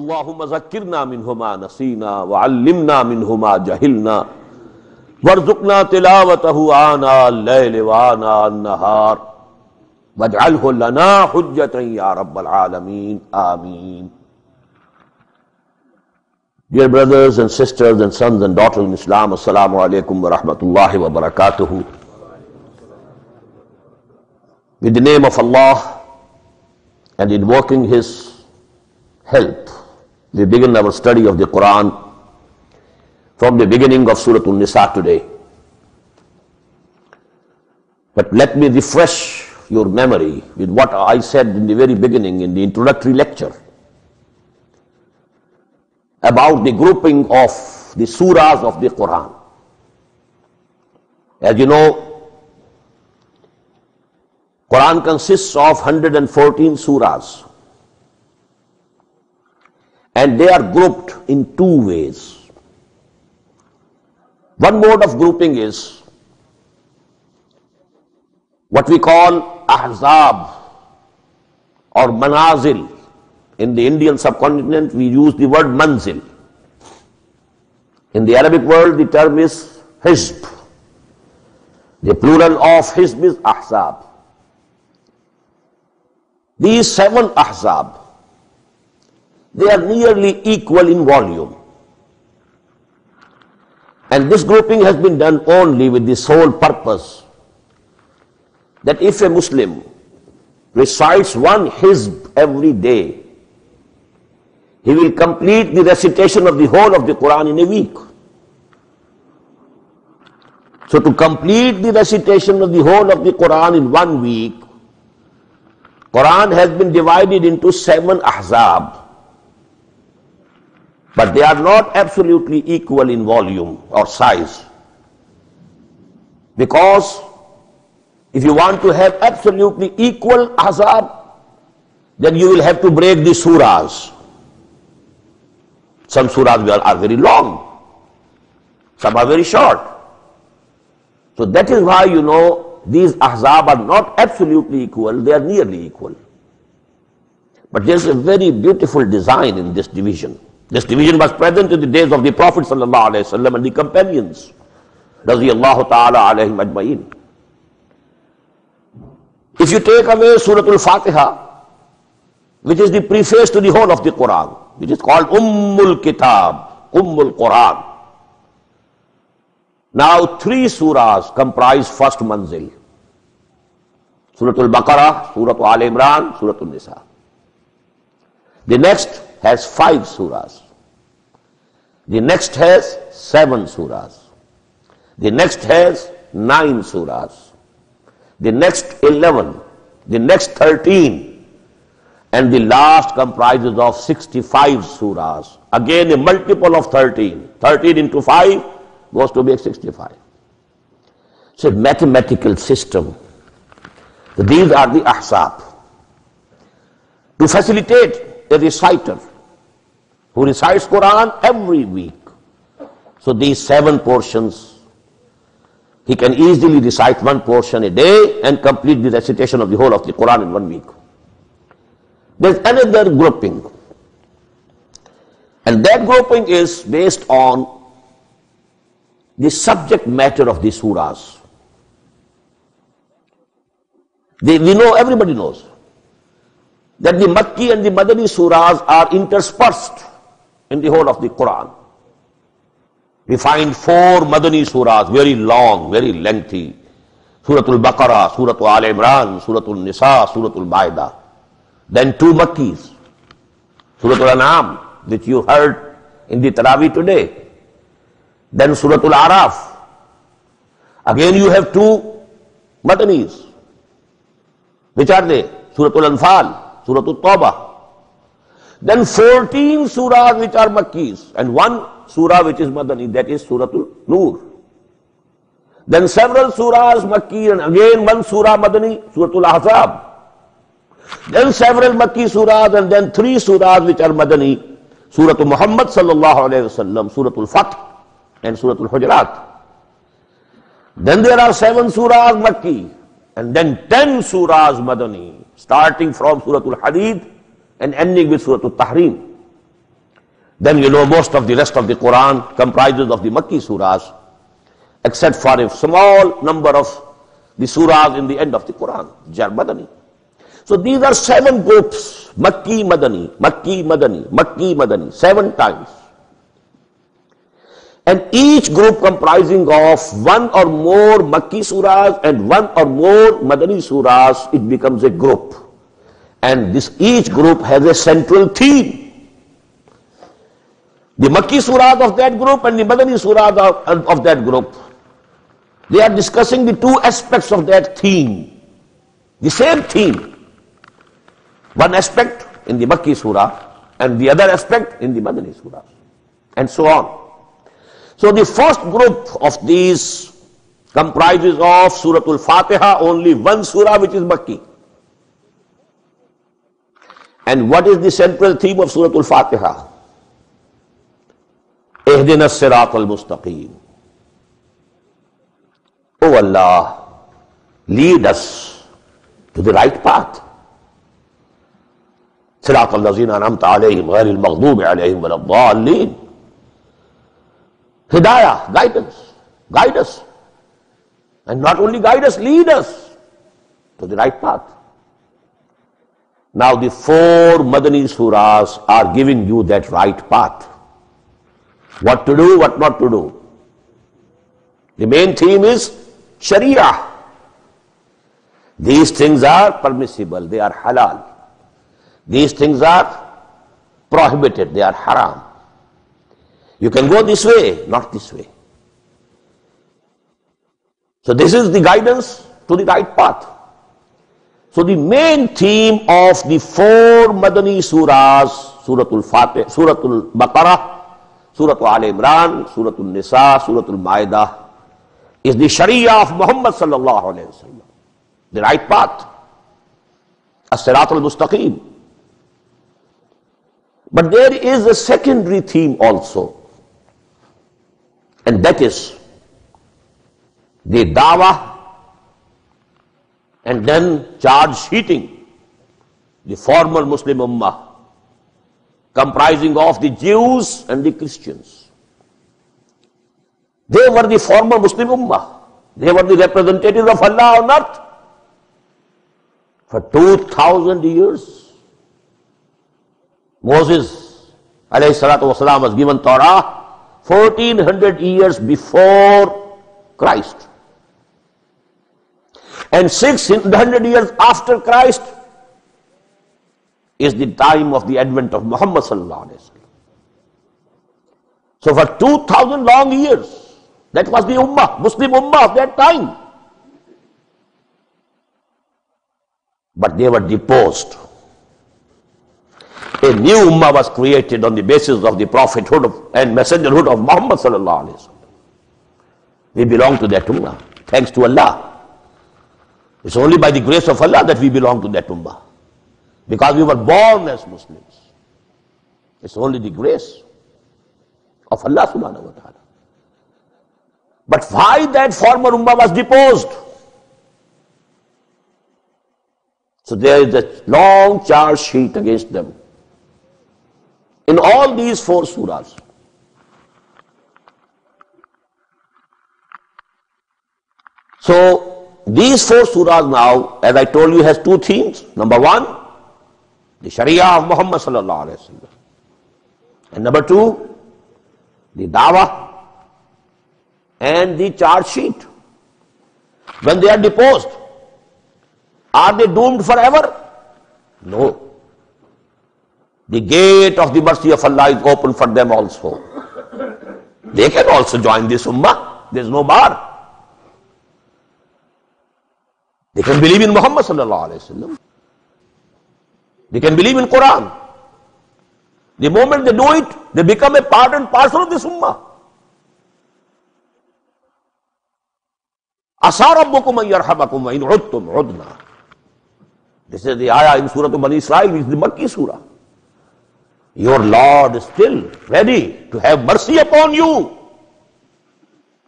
Allahumma zakkirna minhuma nasina wa allimna minhuma jahilna warzuqna tilawatahu ana al-layli wa ana an-nahar waj'alhu lana hujjatan ya rabbal alameen. Ameen. Dear brothers and sisters and sons and daughters in Islam, assalamu alaikum wa rahmatullahi wa barakatuhu. With the name of Allah and invoking His help, we begin our study of the Quran from the beginning of Surah Nisa today. But let me refresh your memory with what I said in the very beginning in the introductory lecture about the grouping of the surahs of the Quran. As you know, Quran consists of 114 surahs, and they are grouped in two ways. One mode of grouping is what we call Ahzab or Manazil. In the Indian subcontinent, we use the word Manzil. In the Arabic world, the term is Hizb. The plural of Hizb is Ahzab. These seven Ahzab, they are nearly equal in volume. And this grouping has been done only with the sole purpose that if a Muslim recites one Hizb every day, he will complete the recitation of the whole of the Quran in a week. So to complete the recitation of the whole of the Quran in 1 week, Quran has been divided into seven ahzab. But they are not absolutely equal in volume or size. Because if you want to have absolutely equal ahzab, then you will have to break the surahs. Some surahs are very long, some are very short. So that is why, you know, these ahzab are not absolutely equal, they are nearly equal. But there is a very beautiful design in this division. This division was present in the days of the Prophet ﷺ and the companions, radiyallahu ta'ala alayhim ajma'in. If you take away Surah Al-Fatiha, which is the preface to the whole of the Quran, which is called Ummul Kitab, Ummul Quran. Now three surahs comprise first manzil. Surah Al-Baqarah, Surah Al Imran, Surah Nisa. The next has five surahs. The next has seven surahs. The next has nine surahs. The next 11. The next 13. And the last comprises of 65 surahs. Again a multiple of 13. 13 into 5 goes to make 65. It's a mathematical system. So these are the ahzab. To facilitate a reciter who recites Quran every week, so these seven portions, he can easily recite one portion a day and complete the recitation of the whole of the Quran in 1 week. There's another grouping, and that grouping is based on the subject matter of the surahs. We know, everybody knows, that the Makki and the Madani surahs are interspersed in the whole of the Quran. We find four Madani surahs, very long, very lengthy. Surah Al-Baqarah, Surah Al Imran, Surah Nisa, Surah Al Maida. Then two Makkis, Surah Al Anam, which you heard in the Tarawih today. Then Surah Al Araf. Again you have two Madanis. Which are they? Surah Al Anfal, Surah Al Tawbah. Then 14 surahs which are Makkis and one surah which is Madani, that is Surah Al Nur. Then several surahs Makki and again one surah Madani, Surah Al Ahzab. Then several Makki surahs and then three surahs which are Madani, Surah Muhammad sallallahu alayhi wa sallam, Surah Al Fath and Surah Al Hujarat. Then there are seven surahs Makki and then 10 surahs Madani, starting from Surah Al Hadid and ending with Surah Al Tahreem. Then you know most of the rest of the Quran comprises of the Makki surahs, except for a small number of the surahs in the end of the Quran, Jar Madani. So these are 7 groups, Makki Madani, Makki Madani, Makki Madani, 7 times. And each group comprising of 1 or more Makki surahs and 1 or more Madani surahs, it becomes a group. And this each group has a central theme. The Makki surahs of that group and the Madani surahs of that group, they are discussing the 2 aspects of that theme, the same theme. One aspect in the Makki surah and the other aspect in the Madani surah, and so on. So the first group of these comprises of Surah Al-Fatiha, only 1 surah which is Makki. And what is the central theme of Surah Al-Fatiha? Ihdina as-sirat al-mustaqim. O Allah, lead us to the right path. Sirat al-lazina an'amta alayhim ghayril maghdubi alayhim waladhdallin. Hidayah, guidance, guide us. And not only guide us, lead us to the right path. Now the 4 Madani surahs are giving you that right path. What to do, what not to do. The main theme is Sharia. These things are permissible, they are halal. These things are prohibited, they are haram. You can go this way, not this way. So this is the guidance to the right path. So the main theme of the 4 Madani surahs, Surah Al-Fatiha, Surah Al-Baqarah, Surah Al Imran, Surah Nisa, Surah Al Maida, is the Sharia of Muhammad sallallahu alayhi wa sallam, the right path, as-sirat al-mustaqim. But there is a secondary theme also, and that is the dawah and then charge heating, the former Muslim ummah, comprising of the Jews and the Christians. They were the former Muslim ummah. They were the representatives of Allah on earth for 2,000 years. Moses alayhi salatu wasalam was given Torah 1,400 years before Christ. And 600 years after Christ is the time of the advent of Muhammad sallallahu alaihi wasallam. So for 2,000 long years, that was the ummah, Muslim ummah of that time. But they were deposed. A new ummah was created on the basis of the prophethood and messengerhood of Muhammad sallallahu alaihi wasallam. We belong to that ummah, thanks to Allah. It's only by the grace of Allah that we belong to that ummah. Because we were born as Muslims. It's only the grace of Allah subhanahu wa ta'ala. But why that former ummah was deposed? So there is a long charge sheet against them in all these 4 surahs. So these 4 surahs now, as I told you, has 2 themes. Number 1, the Sharia of Muhammad sallallahu alayhi wa sallam. And number 2, the dawah and the charge sheet. When they are deposed, are they doomed forever? No. The gate of the mercy of Allah is open for them also. They can also join this ummah. There is no bar. They can believe in Muhammad sallallahu alayhi wa sallam. They can believe in Quran. The moment they do it, they become a part and parcel of this ummah. Asa rabbukum an yarhamakum wa in udtum udna. This is the ayah in Surah Bani Israel, which is the Makki surah. Your Lord is still ready to have mercy upon you.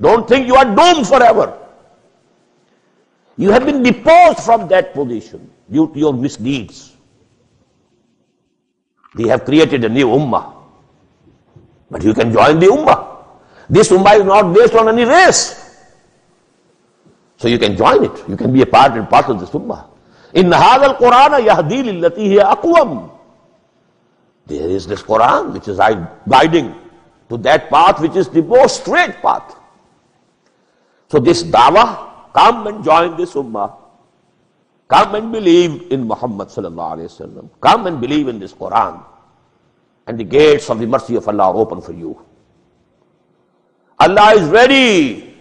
Don't think you are doomed forever. You have been deposed from that position due to your misdeeds. They have created a new ummah. But you can join the ummah. This ummah is not based on any race. So you can join it. You can be a part and parcel of this ummah. In hadal Quran yahdi lillati hiya aqwam. There is this Quran which is guiding to that path which is the most straight path. So this dawah, come and join this ummah. Come and believe in Muhammad sallallahu alayhi wa sallam. Come and believe in this Quran. And the gates of the mercy of Allah are open for you. Allah is ready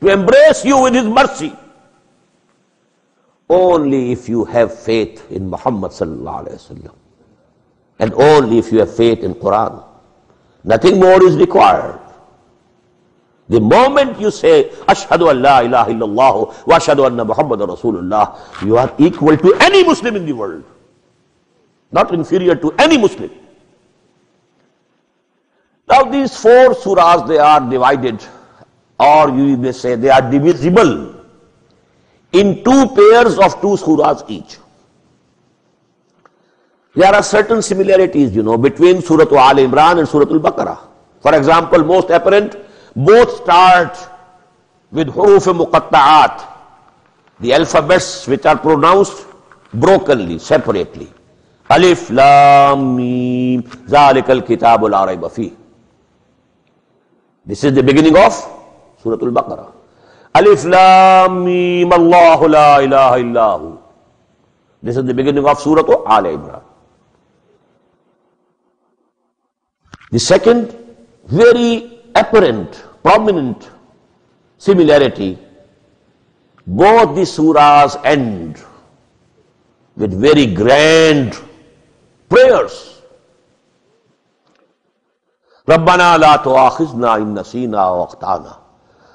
to embrace you with His mercy. Only if you have faith in Muhammad sallallahu alayhi wa sallam. And only if you have faith in Quran. Nothing more is required. The moment you say, Ashhadu an la ilaha illallah wa ashhadu anna Muhammadan Rasulullah, you are equal to any Muslim in the world. Not inferior to any Muslim. Now these four surahs, they are divided, or you may say they are divisible in two pairs of two surahs each. There are certain similarities, you know, between Surah Al Imran and Surah Al-Baqarah. For example, most apparent, both start with huruf muqattaat, the alphabets which are pronounced brokenly, separately. Alif, Lam, Mim, Zalikal Kitabul La Rayba Fih. This is the beginning of Surah Al-Baqarah. Alif, Lam, Mim, Allahu la ilaha illahu. This is the beginning of Surah Al-Imran. The second very apparent, prominent similarity, both the surahs end with very grand prayers. رَبَّنَا لَا تُؤَاخِذْنَا إِن نَّسِينَا وَأَخْطَأْنَا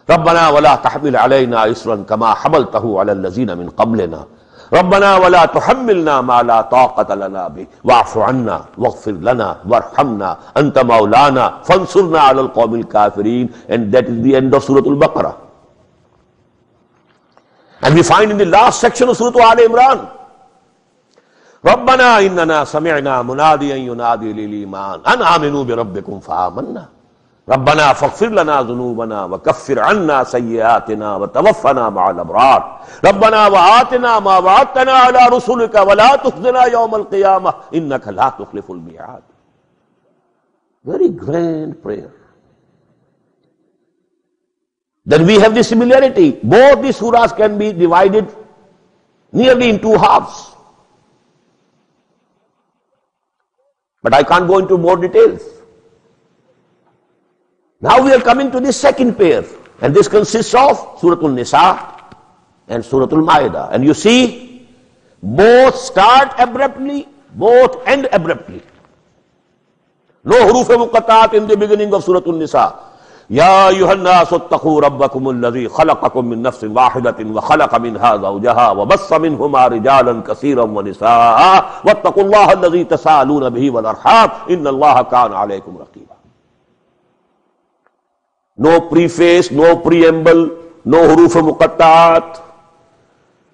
رَبَّنَا وَلَا تَحْمِلْ عَلَيْنَا إِصْرًا كَمَا حَمَلْتَهُ عَلَى الَّذِينَ مِن قَبْلِنَا رَبَّنَا وَلَا تُحَمِّلْنَا مَا لَا طَاقَةَ لَنَا بِهِ وَاعْفُ عَنَّا وَاغْفِرْ لَنَا وَارْحَمْنَا أَنْتَ مَوْلَانَا فَانْصُرْنَا عَلَى الْقَوْمِ الْكَافِرِينَ. And that is the end of Surah Al-Baqarah. And we find in the last section of Surah Al-Imran, رَبَّنَا إِنَّنَا سَمِعْنَا مُنَادِيًا يُنَادِي لِلْإِيمَانِ أَنْ آمِنُوا بِرَبِّكُمْ فَآمَنَّا رَبَّنَا فَاغْفِرْ لَنَا ذُنُوبَنَا وَكَفِّرْ عَنَّا سَيِّئَاتِنَا وَتَوَفَّنَا مَعَ الْأَبْرَارِ رَبَّنَا وَآتِنَا مَا وَعَدتَّنَا عَلَى رُسُلِكَ وَلَا تُخْزِنَا يَوْمَ الْقِيَامَةِ إِنَّكَ لَا تُخْلِفُ الْمِيعَادَ. Very grand prayer. Then we have the similarity. Both the surahs can be divided nearly in two halves. But I can't go into more details. Now we are coming to the second pair, and this consists of Surah Nisa and Surah Maida. And you see, both start abruptly, both end abruptly. No huruf muqattaat in the beginning of Surah Nisa. Ya ayyuhan-nas ittaqoo rabbakum alladhi khalaqakum min nafsin wahidatin wa khalaqa minha zawjaha wa bassa minhuma rijalan kaseeran wa nisaa wattaqullaha alladhi tasaaluna bihi wal arham innallaha kana alaykum raqiba. No preface, no preamble, no huruf muqattaat,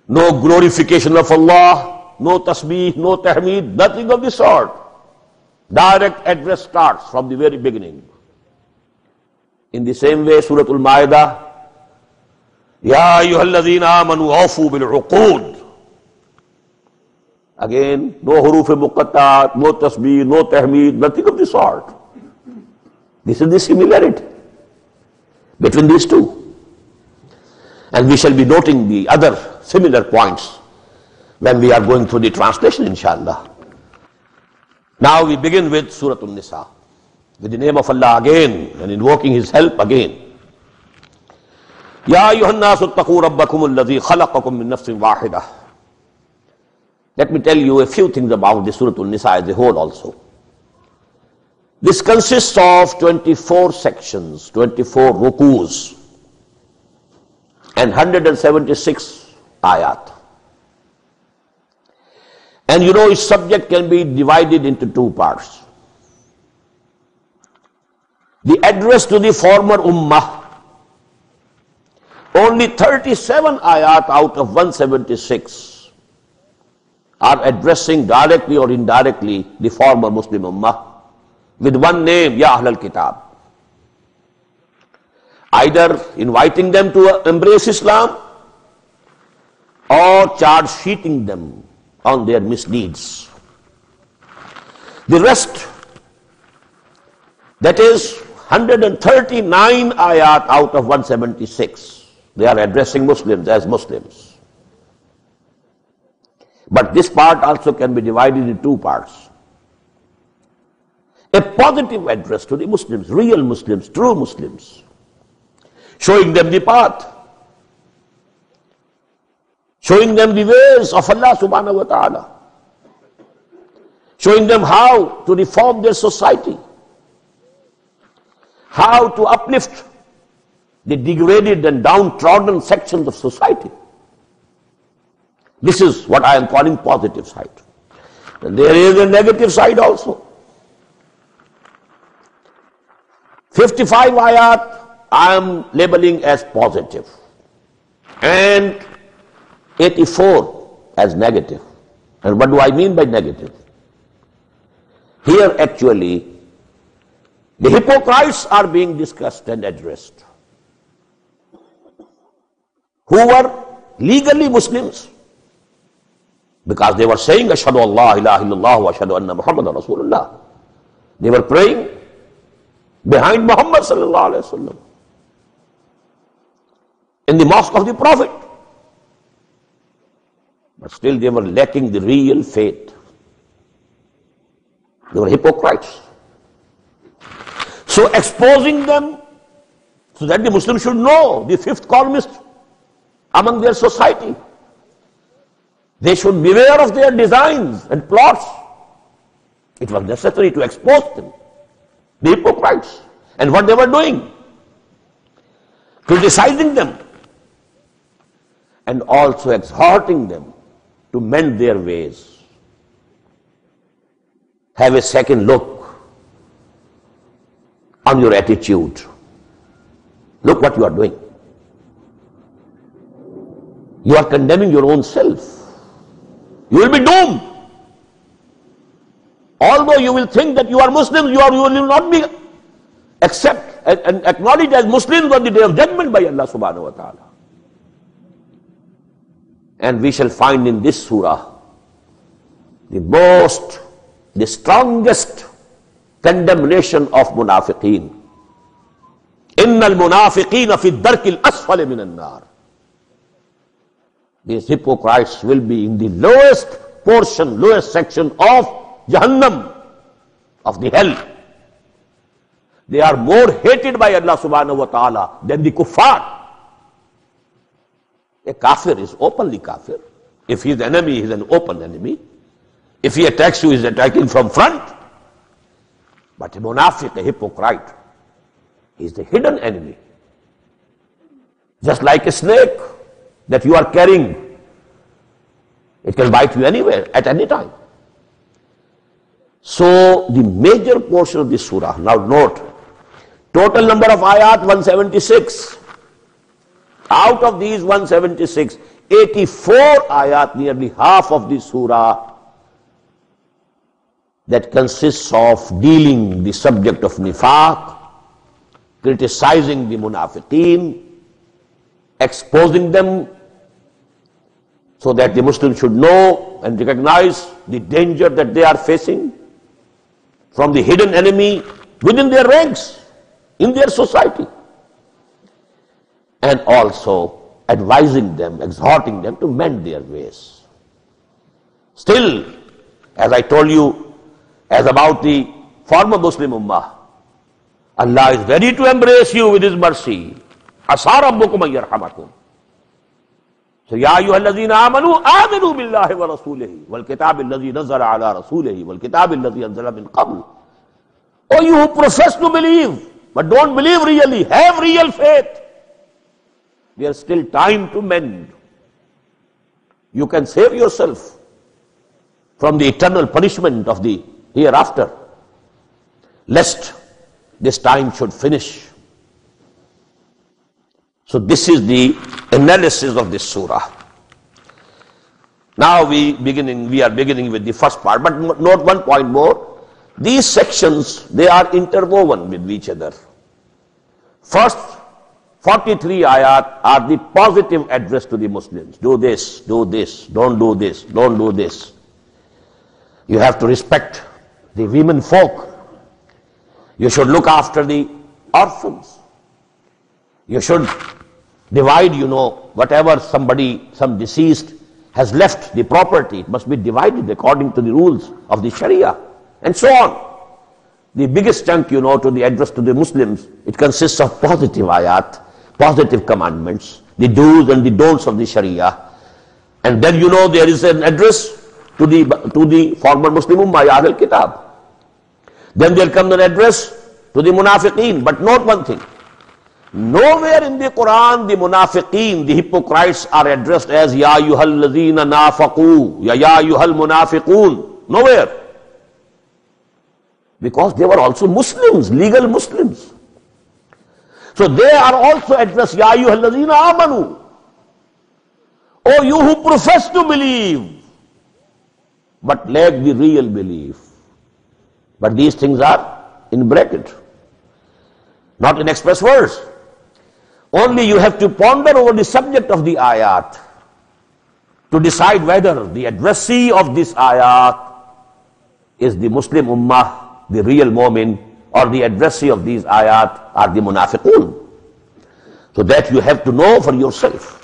no glorification of Allah, no tasbih, no tahmeed, nothing of the sort. Direct address starts from the very beginning. In the same way, Surah Al-Maida, Ya ayyuhalladhina amanu awfu bil-uqood. Again, no huruf muqattaat, no tasbih, no tahmeed, nothing of the sort. This is the similarity between these two. And we shall be noting the other similar points when we are going through the translation, inshallah. Now we begin with Surah An-Nisa, with the name of Allah again, and invoking His help again. Ya ayyuhan-nasu ittaqoo rabbakum alladhi khalaqakum min nafsin wahidah. Let me tell you a few things about the Surah An-Nisa as a whole also. This consists of 24 sections, 24 rukus, and 176 ayat. And you know, its subject can be divided into two parts. The address to the former ummah, only 37 ayat out of 176 are addressing directly or indirectly the former Muslim ummah, with one name, Ya Ahlul Kitab. Either inviting them to embrace Islam or charge sheeting them on their misdeeds. The rest, that is 139 ayat out of 176, they are addressing Muslims as Muslims. But this part also can be divided into two parts. A positive address to the Muslims, real Muslims, true Muslims, showing them the path, showing them the ways of Allah subhanahu wa ta'ala, showing them how to reform their society, how to uplift the degraded and downtrodden sections of society. This is what I am calling positive side. And there is a negative side also. 55 ayat I am labeling as positive and 84 as negative. And what do I mean by negative? Here actually the hypocrites are being discussed and addressed, who were legally Muslims, because they were saying, Ashhadu an la ilaha illallah wa ashhadu anna Muhammadan Rasulullah. They were praying behind Muhammad sallallahu alayhi wa sallam in the mosque of the Prophet. But still they were lacking the real faith. They were hypocrites. So exposing them so that the Muslims should know the fifth columnist among their society. They should beware of their designs and plots. It was necessary to expose them, the hypocrites, and what they were doing, criticizing them, and also exhorting them to mend their ways. Have a second look on your attitude. Look what you are doing. You are condemning your own self. You will be doomed. Although you will think that you are Muslims, you will not be accepted and acknowledged as Muslims on the day of judgment by Allah subhanahu wa ta'ala. And we shall find in this surah the strongest condemnation of munafiqin. Innal munafiqina fi darkil asfali minan nar. These hypocrites will be in the lowest portion, lowest section of Jahannam, of the hell. They are more hated by Allah subhanahu wa ta'ala than the kuffar. A kafir is openly kafir. If he is an enemy, he is an open enemy. If he attacks you, he is attacking from front. But a munafiq, a hypocrite, he is the hidden enemy. Just like a snake that you are carrying, it can bite you anywhere, at any time. So the major portion of this surah, now note, total number of ayat 176. Out of these 176, 84 ayat, nearly half of this surah, that consists of dealing the subject of nifaq, criticizing the munafiqeen, exposing them so that the Muslims should know and recognize the danger that they are facing from the hidden enemy within their ranks, in their society, and also advising them, exhorting them to mend their ways. Still, as I told you, as about the former Muslim Ummah, Allah is ready to embrace you with His mercy. Asa Rabbukum an yarhamakum. So, Ya ayyuhallazina amanu, aminu billahi wa rasulihi, wal kitabil ladzi nazala ala rasulihi, wal kitabil ladzi anzala min qabl. Oh, you who profess to believe, but don't believe really, have real faith. There is still time to mend. You can save yourself from the eternal punishment of the hereafter, lest this time should finish. So this is the analysis of this surah. Now we are beginning with the first part, but note one point more. These sections, they are interwoven with each other. First 43 ayat are the positive address to the Muslims. Do this, don't do this, don't do this. You have to respect the women folk. You should look after the orphans. You should divide, whatever some deceased has left, the property, it must be divided according to the rules of the Sharia, and so on. The biggest chunk, to the address to the Muslims, it consists of positive ayat, positive commandments, the do's and the don'ts of the Sharia. And then, there is an address to the former Muslim Ummah, Ahlul Kitab. Then there comes an address to the munafiqeen. But note one thing. Nowhere in the Quran, the munafiqeen, the hypocrites, are addressed as Ya Yuhal Lazina Nafaqu, Ya Yuhal Munafiqun. Nowhere. Because they were also Muslims, legal Muslims. So they are also addressed Ya Yuhal Lazina Amanu. Oh, you who profess to believe, but lack the real belief. But these things are in bracket, not in express words. Only you have to ponder over the subject of the ayat to decide whether the addressee of this ayat is the Muslim ummah, the real mu'min, or the addressee of these ayat are the munafiqun. So that you have to know for yourself.